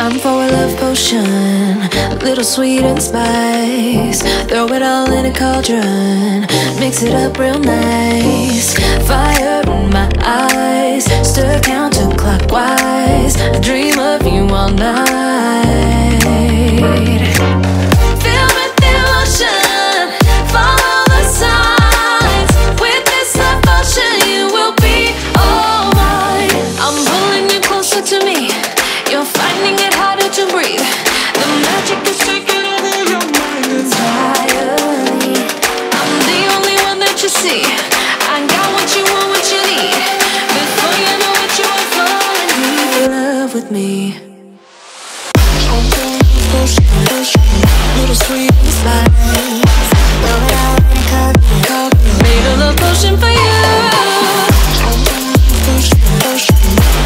Time for a love potion, a little sweet and spice. Throw it all in a cauldron, mix it up real nice. Fire in my eyes, stir counterclockwise. I dream of you all night. Feel with the ocean, follow the signs. With this love potion, you will be all mine. I'm pulling you closer to me. You're finding it harder to breathe. The magic is taking over your mind entirely. I'm the only one that you see. I got what you want, what you need. Before you know it, you are falling in love with me. Little sweet spice. Made a love potion for you.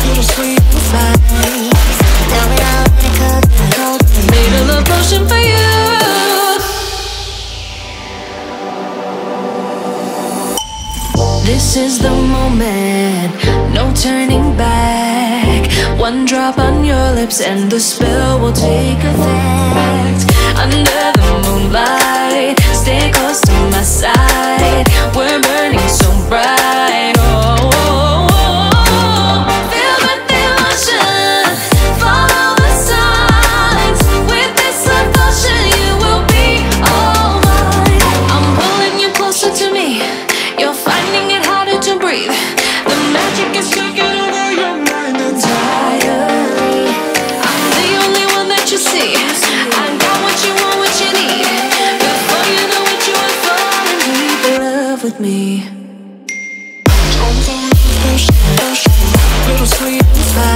Little sweet spice. This is the moment, no turning back. One drop on your lips and the spell will take effect. Under the moonlight, stay close to my side. We're burning so bright. Me. Little sweet.